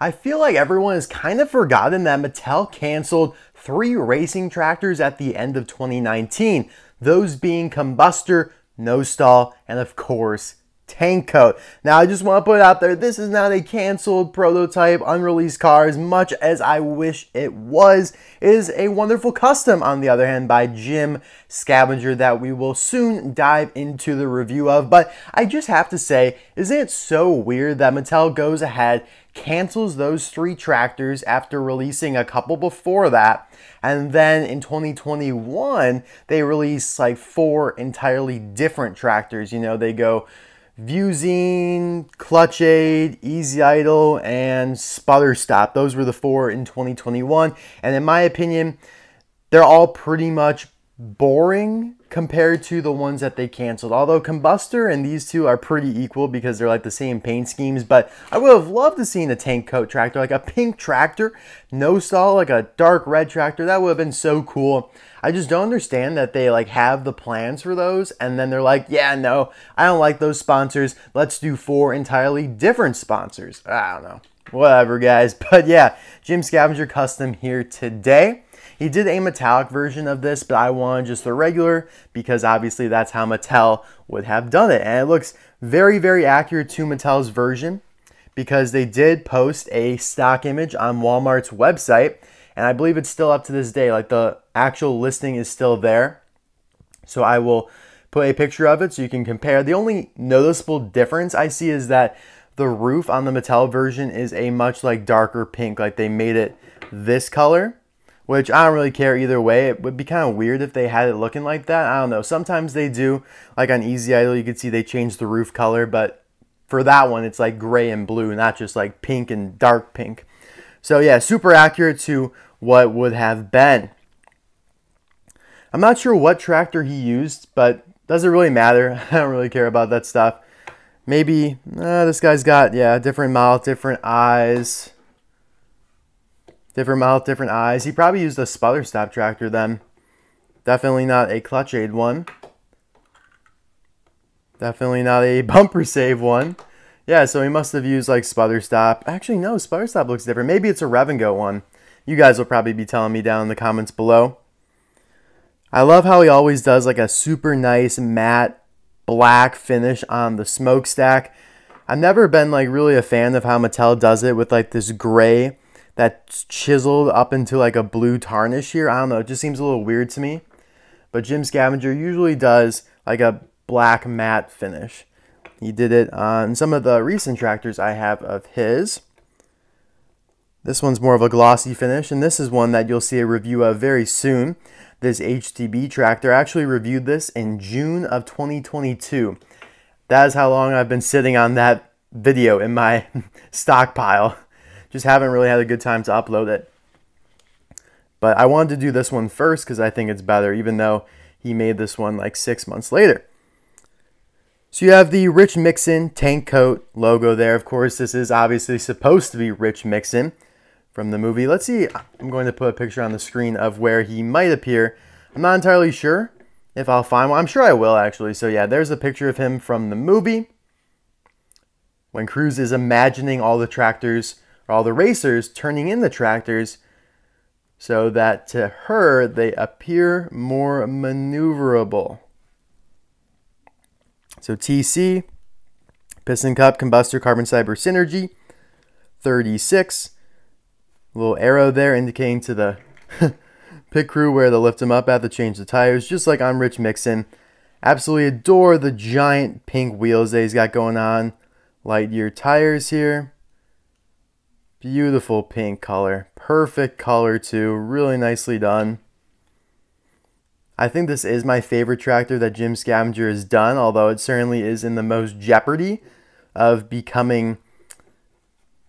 I feel like everyone has kind of forgotten that Mattel canceled 3 racing tractors at the end of 2019, those being Combustr, No Stall, and of course, Tank Coat. Now, I just want to put it out there, this is not a canceled prototype, unreleased car, as much as I wish it was. It is a wonderful custom, on the other hand, by Jim Scavenger that we will soon dive into the review of. But I just have to say, isn't it so weird that Mattel goes ahead, cancels those 3 tractors after releasing a couple before that, and then in 2021, they release like 4 entirely different tractors. You know, they go Viewzeen, Clutch Aid, Easy Idle, and SputterStop. Those were the 4 in 2021. And in my opinion, they're all pretty much boring compared to the ones that they canceled. Although Combustr and these 2 are pretty equal because they're like the same paint schemes. But I would have loved to have seen a Tank Coat tractor, like a pink tractor, No Stall, like a dark red tractor. That would have been so cool. I just don't understand that they like have the plans for those and then they're like, yeah, no, I don't like those sponsors. Let's do 4 entirely different sponsors. I don't know. Whatever, guys. But yeah, Jim Scavenger custom here today. He did a metallic version of this, but I wanted just the regular because obviously that's how Mattel would have done it. And it looks very, very accurate to Mattel's version because they did post a stock image on Walmart's website. And I believe it's still up to this day. Like the actual listing is still there. So I will put a picture of it so you can compare. The only noticeable difference I see is that the roof on the Mattel version is a much like darker pink. Like they made it this color, which I don't really care either way. It would be kind of weird if they had it looking like that. I don't know. Sometimes they do. Like on Easy Idle, you can see they changed the roof color. But for that one, it's like gray and blue, not just like pink and dark pink. So yeah, super accurate to what would have been. I'm not sure what tractor he used, but doesn't really matter. I don't really care about that stuff. Maybe this guy's got, yeah, different model, different eyes. Different model, different eyes. He probably used a SputterStop tractor then. Definitely not a Clutch Aid one. Definitely not a Bumper Save one. Yeah, so he must have used like SputterStop. Actually, no, SputterStop looks different. Maybe it's a Rev-N-Go one. You guys will probably be telling me down in the comments below. I love how he always does like a super nice matte black finish on the smokestack. I've never been like really a fan of how Mattel does it with like this gray that's chiseled up into like a blue tarnish here. I don't know, it just seems a little weird to me. But Jim Scavenger usually does like a black matte finish. He did it on some of the recent tractors I have of his. This one's more of a glossy finish, and this is one that you'll see a review of very soon. This HTB tractor, I actually reviewed this in June of 2022. That is how long I've been sitting on that video in my stockpile. Just haven't really had a good time to upload it. But I wanted to do this one first because I think it's better, even though he made this one like 6 months later. So you have the Rich Mixon Tank Coat logo there. Of course, this is obviously supposed to be Rich Mixon from the movie. Let's see, I'm going to put a picture on the screen of where he might appear. I'm not entirely sure if I'll find one. I'm sure I will, actually. So yeah, there's a picture of him from the movie when Cruz is imagining all the tractors, all the racers turning in the tractors so that to her they appear more maneuverable. So TC, Piston Cup, Combustr, Carbon Cyber Synergy, 36, little arrow there indicating to the pit crew where to lift him up at to change the tires, just like on Rich Mixon. Absolutely adore the giant pink wheels that he's got going on. Lightyear tires here. Beautiful pink color, perfect color too, really nicely done. I think this is my favorite tractor that Jim Scavenger has done, although it certainly is in the most jeopardy of becoming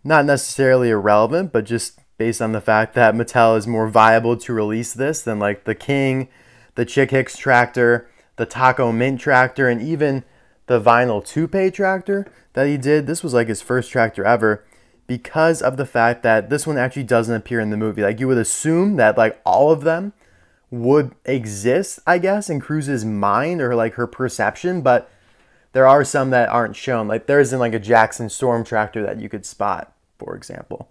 not necessarily irrelevant, but just based on the fact that Mattel is more viable to release this than like the King, the Chick Hicks tractor, the Tach-O-Mint tractor, and even the Vinyl Toupee tractor that he did. This was like his first tractor ever, because of the fact that this one actually doesn't appear in the movie. Like you would assume that like all of them would exist, I guess, in Cruz's mind or like her perception, but there are some that aren't shown. Like there isn't like a Jackson Storm tractor that you could spot, for example.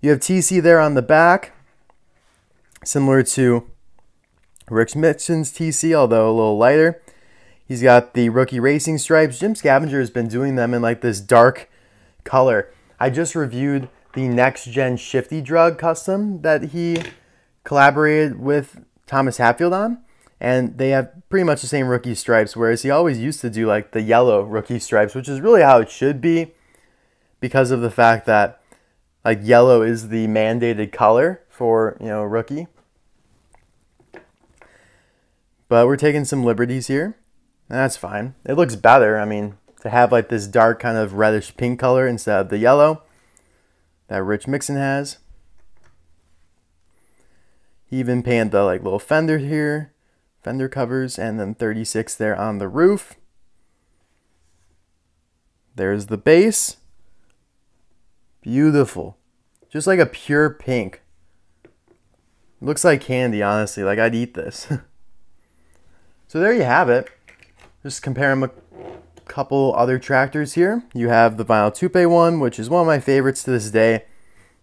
You have TC there on the back, similar to Rich Mixon's TC, although a little lighter. He's got the rookie racing stripes. Jim Scavenger has been doing them in like this dark color. I just reviewed the Next Gen Shifty Drug custom that he collaborated with Thomas Hatfield on, and they have pretty much the same rookie stripes, whereas he always used to do like the yellow rookie stripes, which is really how it should be because of the fact that like yellow is the mandated color for, you know, rookie. But we're taking some liberties here. That's fine. It looks better. I mean, to have like this dark kind of reddish pink color instead of the yellow that Rich Mixon has. He even painted the like little fender here, fender covers, and then 36 there on the roof. There's the base. Beautiful. Just like a pure pink. Looks like candy, honestly. Like I'd eat this. So there you have it. Just compare them a couple other tractors here. You have the Vinyl Toupee one, which is one of my favorites to this day.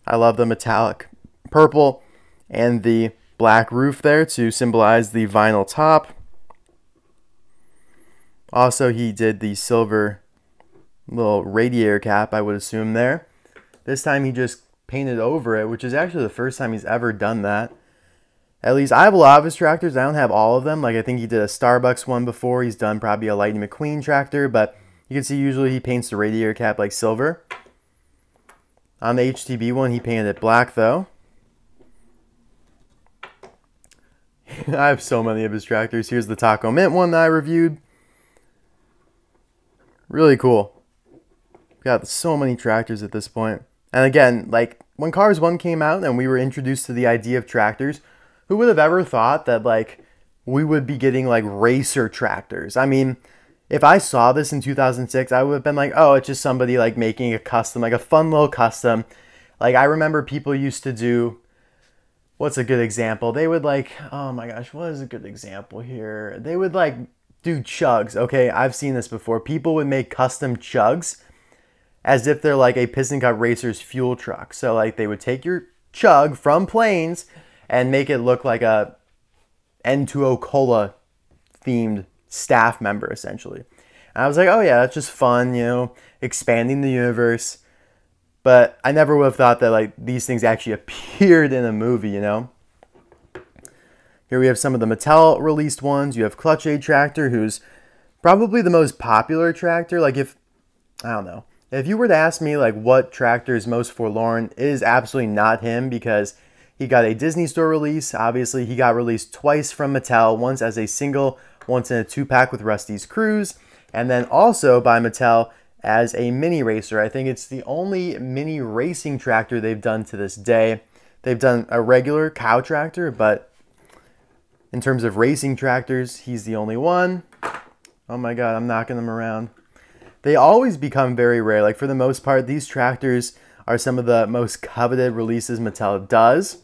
I love the metallic purple and the black roof there to symbolize the vinyl top. Also, he did the silver little radiator cap, I would assume there. This time he just painted over it, which is actually the first time he's ever done that. At least I have a lot of his tractors. I don't have all of them. Like I think he did a Starbucks one before. He's done probably a Lightning McQueen tractor, but you can see usually he paints the radiator cap like silver. On the HTB one, he painted it black though. I have so many of his tractors. Here's the Tach-O-Mint one that I reviewed. Really cool. Got so many tractors at this point. And again, like when Cars 1 came out and we were introduced to the idea of tractors, who would have ever thought that like we would be getting like racer tractors? I mean, if I saw this in 2006, I would have been like, oh, it's just somebody like making a custom, like a fun little custom. Like I remember people used to do, what's a good example? They would like, oh my gosh, what is a good example here? They would like do chugs. Okay, I've seen this before. People would make custom chugs as if they're like a Piston Cup racer's fuel truck. So like they would take your chug from Plains and make it look like a N2O Cola themed staff member, essentially. And I was like, oh yeah, that's just fun, you know, expanding the universe. But I never would have thought that like these things actually appeared in a movie, you know? Here we have some of the Mattel released ones. You have Clutch Aid Tractor, who's probably the most popular tractor. Like if, I don't know, if you were to ask me like what tractor is most forlorn, it is absolutely not him, because he got a Disney Store release. Obviously, he got released twice from Mattel, once as a single, once in a 2-pack with Rusty's Cruise, and then also by Mattel as a mini racer. I think it's the only mini racing tractor they've done to this day. They've done a regular cow tractor, but in terms of racing tractors, he's the only one. Oh my God, I'm knocking them around. They always become very rare. Like for the most part, these tractors are some of the most coveted releases Mattel does.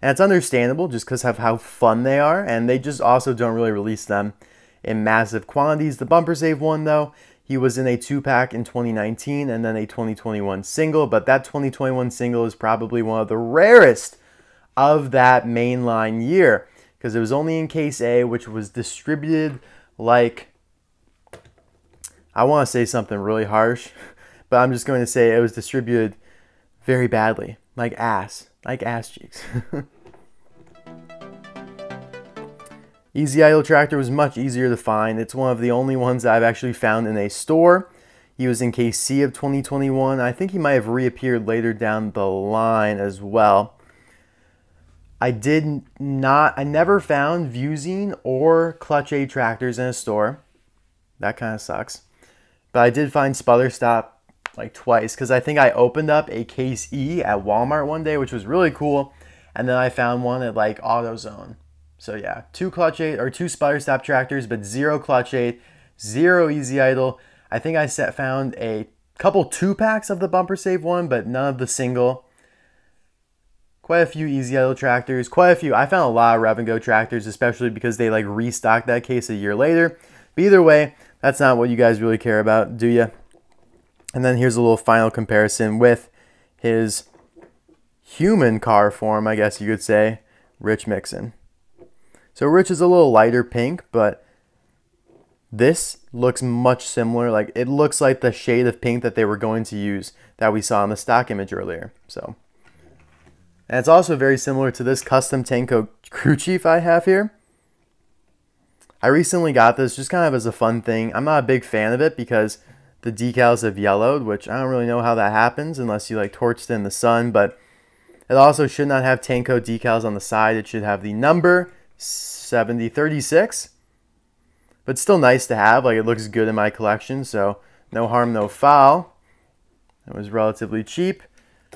And it's understandable just because of how fun they are, and they just also don't really release them in massive quantities. The Bumper Save one though, he was in a 2-pack in 2019 and then a 2021 single, but that 2021 single is probably one of the rarest of that mainline year because it was only in Case A, which was distributed like, I want to say something really harsh, but I'm just going to say it was distributed very badly, like ass cheeks. Easy Idle Tractor was much easier to find. It's one of the only ones that I've actually found in a store. He was in Case C of 2021. I think he might have reappeared later down the line as well. I never found Viewzeen or Clutch Aid Tractors in a store. That kind of sucks. But I did find SputterStop like twice, because I think I opened up a Case E at Walmart one day, which was really cool, and then I found one at like AutoZone. So yeah, two SputterStop tractors, but zero Clutch Aid, zero Easy Idle. I think I found a couple 2-packs of the Bumper Save one, but none of the single. Quite a few Easy Idle tractors, quite a few. I found a lot of Rev-N-Go tractors, especially because they like restocked that case a year later. But either way, that's not what you guys really care about, do you? And then here's a little final comparison with his human car form, I guess you could say, Rich Mixon. So Rich is a little lighter pink, but this looks much similar. Like, it looks like the shade of pink that they were going to use that we saw in the stock image earlier. So, and it's also very similar to this custom Tank Coat crew chief I have here. I recently got this just kind of as a fun thing. I'm not a big fan of it because the decals have yellowed, which I don't really know how that happens unless you like torched in the sun, but it also should not have Tank Coat decals on the side. It should have the number 7036, but still nice to have. Like, it looks good in my collection, so no harm, no foul. It was relatively cheap.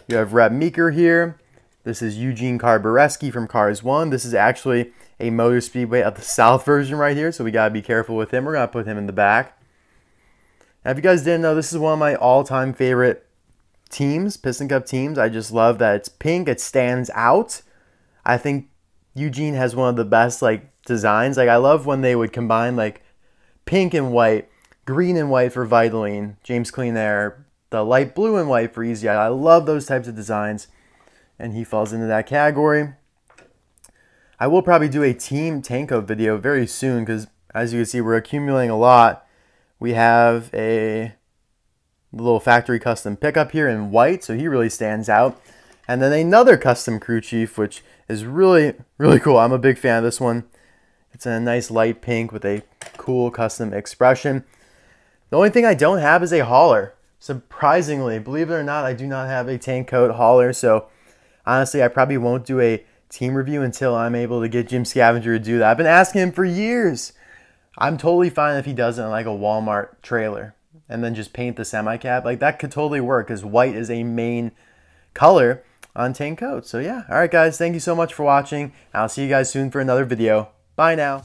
You have Reb Meeker here. This is Eugene Carbureski from Cars 1. This is actually a Motor Speedway of the South version right here, so we gotta be careful with him. We're gonna put him in the back. Now, if you guys didn't know, this is one of my all-time favorite teams, Piston Cup teams. I just love that it's pink, it stands out. I think Eugene has one of the best like designs. Like, I love when they would combine like pink and white, green and white for Vitaline, James Clean there, the light blue and white for Easy Idle. I love those types of designs, and he falls into that category. I will probably do a team Tank Coat video very soon because, as you can see, we're accumulating a lot. We have a little factory custom pickup here in white, so he really stands out. And then another custom crew chief, which is really, really cool. I'm a big fan of this one. It's in a nice light pink with a cool custom expression. The only thing I don't have is a hauler. Surprisingly, believe it or not, I do not have a Tank Coat hauler. So honestly, I probably won't do a team review until I'm able to get Jim Scavenger to do that. I've been asking him for years. I'm totally fine if he does it in like a Walmart trailer and then just paint the semi-cab. Like, that could totally work because white is a main color on Tank Coat. So yeah, all right guys, thank you so much for watching. I'll see you guys soon for another video. Bye now.